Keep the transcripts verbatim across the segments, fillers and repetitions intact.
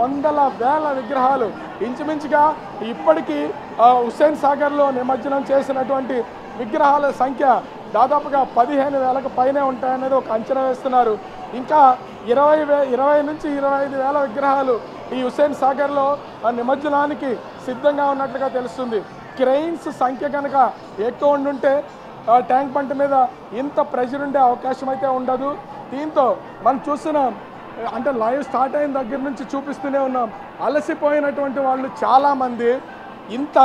వందల వేల విగ్రహాలు ఇంచుమించుగా ఇప్పటికీ హుస్సేన్ సాగర్లో నిమజ్జనం చేసినటువంటి విగ్రహాల సంఖ్య దాదాపుగా పదిహేను వేలకు పైనే ఉంటాయనేది ఒక అంచనా వేస్తున్నారు. ఇంకా ఇరవై వే ఇరవై నుంచి ఇరవై ఐదు వేల విగ్రహాలు ఈ హుస్సేన్ సాగర్లో నిమజ్జనానికి సిద్ధంగా ఉన్నట్లుగా తెలుస్తుంది. క్రెయిన్స్ సంఖ్య కనుక ఎక్కువ ఉండుంటే ట్యాంక్ బండ్ మీద ఇంత ప్రెషర్ ఉండే అవకాశం అయితే ఉండదు. దీంతో మనం చూస్తున్నాం, అంటే లైవ్ స్టార్ట్ అయిన దగ్గర నుంచి చూపిస్తూనే ఉన్నాం, అలసిపోయినటువంటి వాళ్ళు చాలామంది ఇంత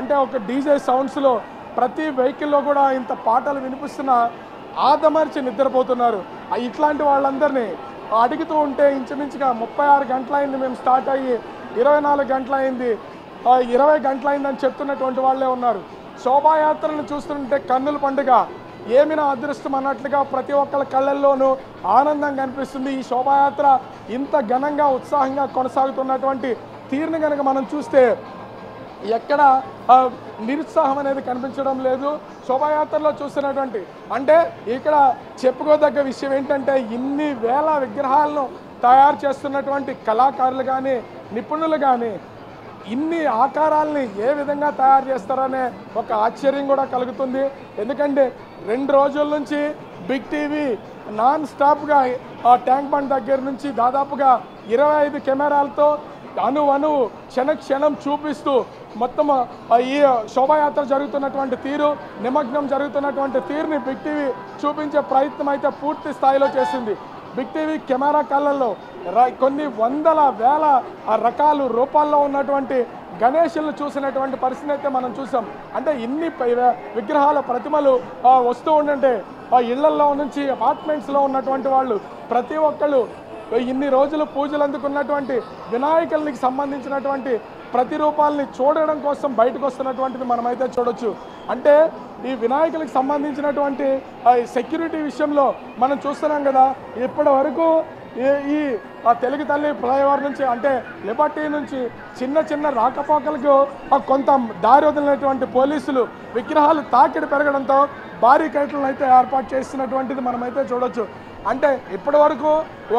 అంటే ఒక డీజే సౌండ్స్లో ప్రతి వెహికల్లో కూడా ఇంత పాటలు వినిపిస్తున్నా ఆదమర్చి నిద్రపోతున్నారు. ఇట్లాంటి వాళ్ళందరినీ అడుగుతూ ఉంటే ఇంచుమించుగా ముప్పై ఆరు గంటలైంది మేము స్టార్ట్ అయ్యి, ఇరవై నాలుగు గంటలైంది ఇరవై గంటలైందని చెప్తున్నటువంటి వాళ్ళే ఉన్నారు. శోభాయాత్రలను చూస్తుంటే కన్నుల పండుగ, ఏమైనా అదృష్టం అన్నట్లుగా ప్రతి ఒక్కళ్ళ కళ్ళల్లోనూ ఆనందం కనిపిస్తుంది. ఈ శోభాయాత్ర ఇంత ఘనంగా ఉత్సాహంగా కొనసాగుతున్నటువంటి తీరును కనుక మనం చూస్తే ఎక్కడ నిరుత్సాహం అనేది కనిపించడం లేదు శోభాయాత్రలో చూస్తున్నటువంటి. అంటే ఇక్కడ చెప్పుకోదగ్గ విషయం ఏంటంటే ఇన్ని వేల విగ్రహాలను తయారు చేస్తున్నటువంటి కళాకారులు కానీ నిపుణులు కానీ ఇన్ని ఆకారాలని ఏ విధంగా తయారు చేస్తారనే ఒక ఆశ్చర్యం కూడా కలుగుతుంది. ఎందుకంటే రెండు రోజుల నుంచి బిగ్ టీవీ నాన్ స్టాప్గా ఆ ట్యాంక్ బండ్ దగ్గర నుంచి దాదాపుగా ఇరవై ఐదు కెమెరాలతో అను అను క్షణ క్షణం చూపిస్తూ మొత్తం ఈ శోభాయాత్ర జరుగుతున్నటువంటి తీరు, నిమగ్నం జరుగుతున్నటువంటి తీరుని బిగ్ టీవీ చూపించే ప్రయత్నం అయితే పూర్తి స్థాయిలో చేసింది. బిగ్ టీవీ కెమెరా కళ్ళల్లో కొన్ని వందల వేల రకాలు రూపాల్లో ఉన్నటువంటి గణేషులను చూసినటువంటి పరిస్థితి అయితే మనం చూసాం. అంటే ఇన్ని విగ్రహాల ప్రతిమలు వస్తూ ఉండంటే ఆ ఇళ్లల్లో నుంచి అపార్ట్మెంట్స్లో ఉన్నటువంటి వాళ్ళు ప్రతి ఒక్కళ్ళు ఇన్ని రోజులు పూజలు అందుకున్నటువంటి వినాయకులకి సంబంధించినటువంటి ప్రతిరూపాలని చూడడం కోసం బయటకు వస్తున్నటువంటిది మనమైతే చూడొచ్చు. అంటే ఈ వినాయకులకు సంబంధించినటువంటి సెక్యూరిటీ విషయంలో మనం చూస్తున్నాం కదా, ఇప్పటి వరకు ఈ తెలుగు తల్లి ఫ్లైఓవర్ నుంచి అంటే లిబర్టీ నుంచి చిన్న చిన్న రాకపోకలకు కొంత దారి వదిలినటువంటి పోలీసులు విగ్రహాలు తాకిడి పెరగడంతో బారికేడ్లను అయితే ఏర్పాటు చేస్తున్నటువంటిది మనమైతే చూడొచ్చు. అంటే ఇప్పటి వరకు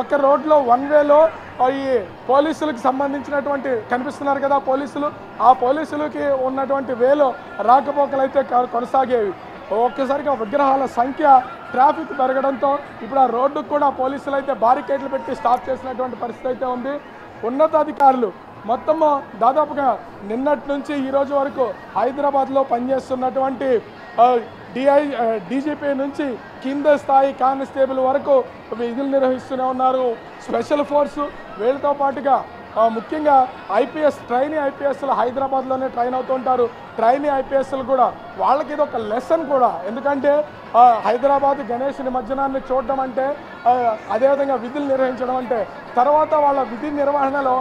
ఒక రోడ్లో వన్ వేలో ఈ పోలీసులకు సంబంధించినటువంటి కనిపిస్తున్నారు కదా పోలీసులు, ఆ పోలీసులకి ఉన్నటువంటి వేలో రాకపోకలు అయితే కొనసాగేవి. ఒక్కసారిగా విగ్రహాల సంఖ్య ట్రాఫిక్ పెరగడంతో ఇప్పుడు ఆ రోడ్డుకు కూడా పోలీసులు అయితే బారికేడ్లు పెట్టి స్టాప్ చేసినటువంటి పరిస్థితి అయితే ఉంది. ఉన్నతాధికారులు మొత్తము దాదాపుగా నిన్నటి నుంచి ఈరోజు వరకు హైదరాబాద్లో పనిచేస్తున్నటువంటి డిఐ డీజీపీ నుంచి కింద స్థాయి కానిస్టేబుల్ వరకు విధులు నిర్వహిస్తూనే ఉన్నారు. స్పెషల్ ఫోర్సు వీళ్ళతో పాటుగా ముఖ్యంగా ఐపీఎస్ ట్రైనీ ఐపీఎస్లు హైదరాబాద్లోనే ట్రైన్ అవుతుంటారు. ట్రైనీ ఐపీఎస్లు కూడా వాళ్ళకి ఇది ఒక లెసన్ కూడా. ఎందుకంటే హైదరాబాద్ గణేష్ నిమజ్జనాన్ని చూడడం అంటే, అదేవిధంగా విధులు నిర్వహించడం అంటే, తర్వాత వాళ్ళ విధి నిర్వహణలో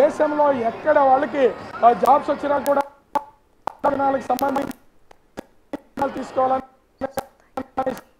దేశంలో ఎక్కడ వాళ్ళకి జాబ్స్ వచ్చినా కూడా సంబంధించి తీసుకోవాలని